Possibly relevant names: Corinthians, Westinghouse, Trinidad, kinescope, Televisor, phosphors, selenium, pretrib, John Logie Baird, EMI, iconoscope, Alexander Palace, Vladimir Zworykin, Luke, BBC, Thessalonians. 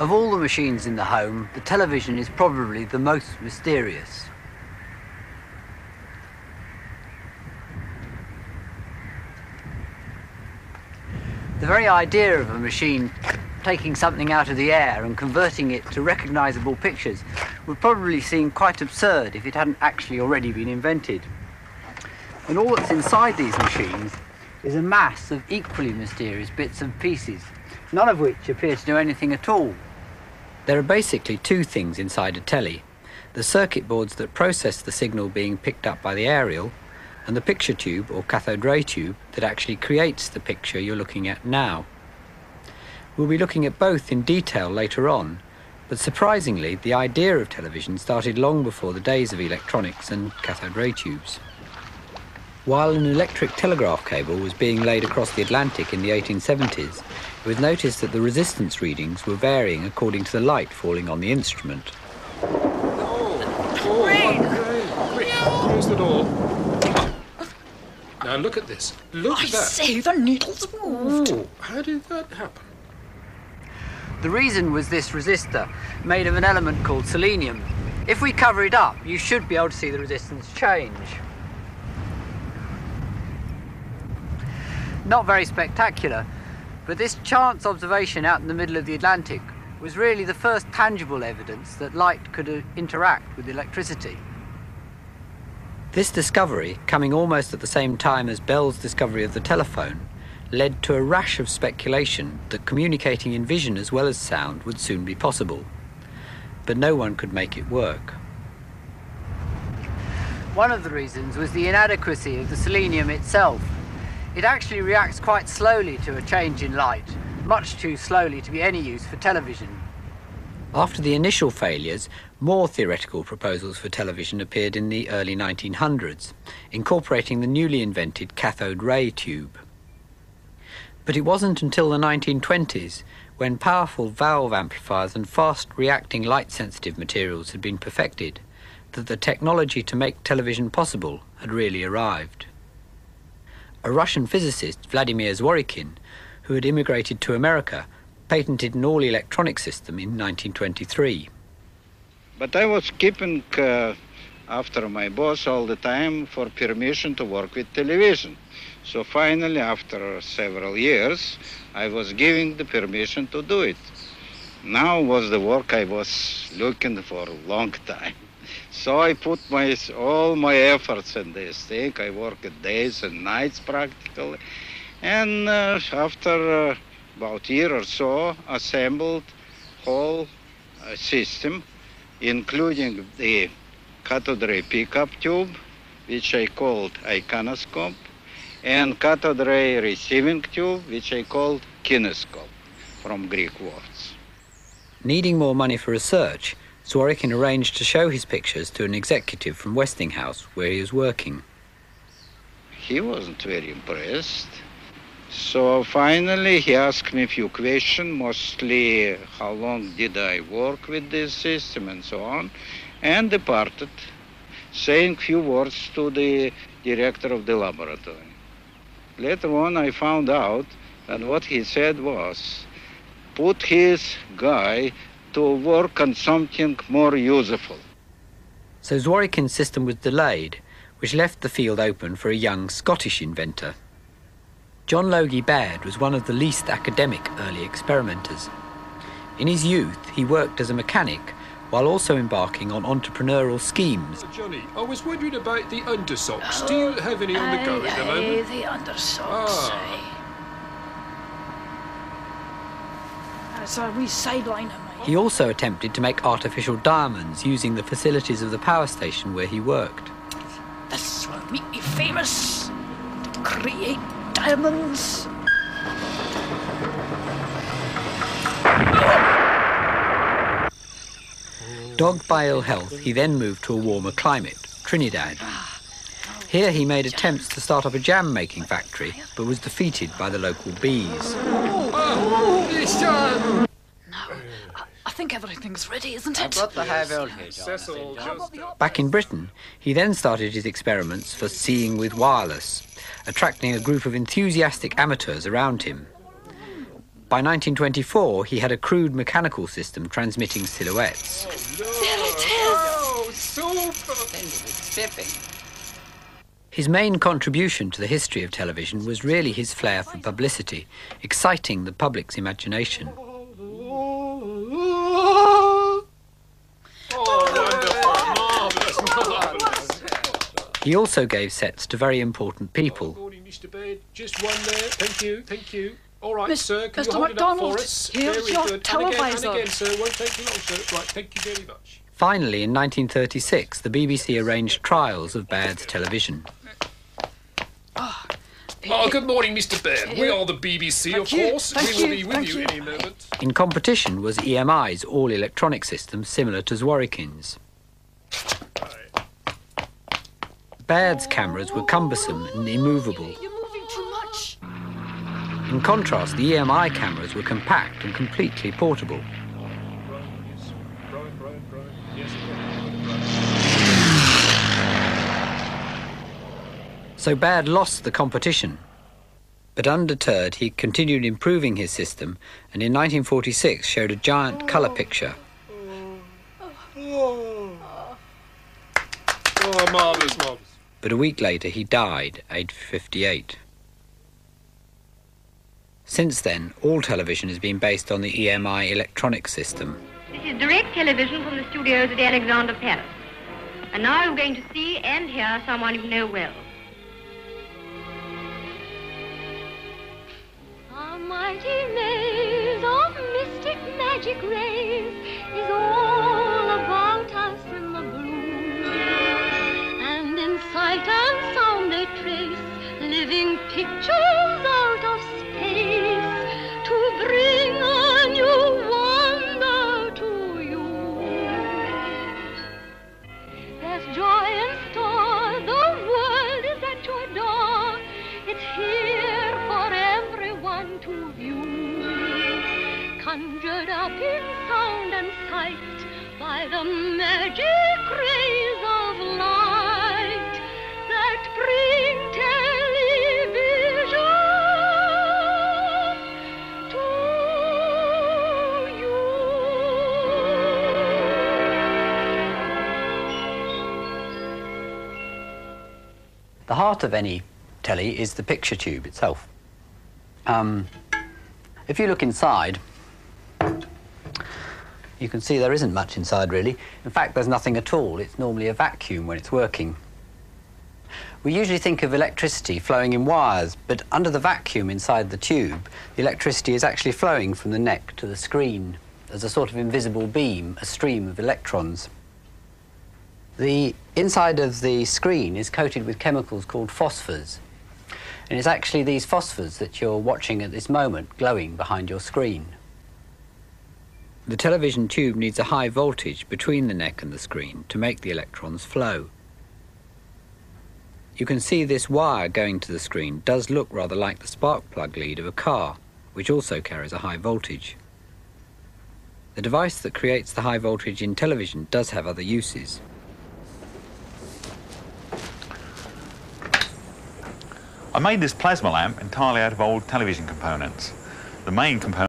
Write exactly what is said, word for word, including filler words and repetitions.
Of all the machines in the home, the television is probably the most mysterious. The very idea of a machine taking something out of the air and converting it to recognisable pictures would probably seem quite absurd if it hadn't actually already been invented. And all that's inside these machines is a mass of equally mysterious bits and pieces, none of which appear to do anything at all. There are basically two things inside a telly: the circuit boards that process the signal being picked up by the aerial, and the picture tube or cathode ray tube that actually creates the picture you're looking at now. We'll be looking at both in detail later on, but surprisingly, the idea of television started long before the days of electronics and cathode ray tubes. While an electric telegraph cable was being laid across the Atlantic in the eighteen seventies, it was noticed that the resistance readings were varying according to the light falling on the instrument. Oh, oh, great. Great. Close the door. Now look at this. Look at that. I say, the needle's moved. Oh, how did that happen? The reason was this resistor, made of an element called selenium. If we cover it up, you should be able to see the resistance change. Not very spectacular, but this chance observation out in the middle of the Atlantic was really the first tangible evidence that light could uh, interact with electricity. This discovery, coming almost at the same time as Bell's discovery of the telephone, led to a rash of speculation that communicating in vision as well as sound would soon be possible. But no one could make it work. One of the reasons was the inadequacy of the selenium itself. It actually reacts quite slowly to a change in light, much too slowly to be any use for television. After the initial failures, more theoretical proposals for television appeared in the early nineteen hundreds, incorporating the newly invented cathode ray tube. But it wasn't until the nineteen twenties, when powerful valve amplifiers and fast-reacting light-sensitive materials had been perfected, that the technology to make television possible had really arrived. A Russian physicist, Vladimir Zworykin, who had immigrated to America, patented an all-electronic system in nineteen twenty-three. But I was keeping uh, after my boss all the time for permission to work with television. So finally, after several years, I was given the permission to do it. Now was the work I was looking for a long time. So I put my, all my efforts in this thing. I worked days and nights practically. And uh, after... Uh, about a year or so, assembled whole uh, system, including the cathode ray pickup tube, which I called iconoscope, and cathode ray receiving tube, which I called kinescope, from Greek words. Needing more money for research, Zworykin arranged to show his pictures to an executive from Westinghouse, where he was working. He wasn't very impressed. So finally he asked me a few questions, mostly how long did I work with this system and so on, and departed, saying few words to the director of the laboratory. Later on I found out that what he said was, put his guy to work on something more useful. So Zworykin's system was delayed, which left the field open for a young Scottish inventor. John Logie Baird was one of the least academic early experimenters. In his youth, he worked as a mechanic while also embarking on entrepreneurial schemes. Oh, Johnny, I was wondering about the undersocks. Oh, do you have any on the go at the moment? The undersocks. Ah. That's a wee sideline of mine. He also attempted to make artificial diamonds using the facilities of the power station where he worked. This will make me famous to create diamonds. Dogged by ill health, he then moved to a warmer climate, Trinidad. Here he made attempts to start up a jam-making factory, but was defeated by the local bees. No, I think everything's ready, isn't it? Back in Britain, he then started his experiments for seeing with wireless, attracting a group of enthusiastic amateurs around him. By nineteen twenty-four, he had a crude mechanical system transmitting silhouettes. Oh, no. There it is! Oh, his main contribution to the history of television was really his flair for publicity, exciting the public's imagination. Oh, wonderful. Marvelous. He also gave sets to very important people. Oh, morning, Mister Baird. Just one there. Thank you, thank you. All right, Miss, sir, can Mister you hold MacDonald, it up for us? Here's your good. Televisor. And again, and again, sir, won't take you long, sir. Right, thank you very much. Finally, in nineteen thirty-six, the B B C arranged trials of Baird's television. Oh, oh, good morning, Mister Baird. We are the B B C, of course. We will be with you any moment. In competition was E M I's all-electronic system, similar to Zworykin's. Baird's cameras were cumbersome and immovable. You're moving too much. In contrast, the E M I cameras were compact and completely portable. So Baird lost the competition. But undeterred, he continued improving his system, and in nineteen forty-six showed a giant colour picture. Oh, marvellous, marvellous. But a week later, he died, aged fifty-eight. Since then, all television has been based on the E M I electronic system. This is direct television from the studios at Alexander Palace. And now I'm going to see and hear someone you know well. Mighty maze of mystic magic rays is all about us in the blue, and in sight and sound they trace living pictures out of space to bring a new wonder to you. There's joy in store, the world is at your door, it's here for everyone to view, conjured up in sound and sight by the magic rays of light that bring television to you. The heart of any telly is the picture tube itself. Um, if you look inside, you can see there isn't much inside, really. In fact, there's nothing at all. It's normally a vacuum when it's working. We usually think of electricity flowing in wires, but under the vacuum inside the tube, the electricity is actually flowing from the neck to the screen as a sort of invisible beam, a stream of electrons. The inside of the screen is coated with chemicals called phosphors. And it's actually these phosphors that you're watching at this moment glowing behind your screen. The television tube needs a high voltage between the neck and the screen to make the electrons flow. You can see this wire going to the screen does look rather like the spark plug lead of a car, which also carries a high voltage. The device that creates the high voltage in television does have other uses. I made this plasma lamp entirely out of old television components. The main component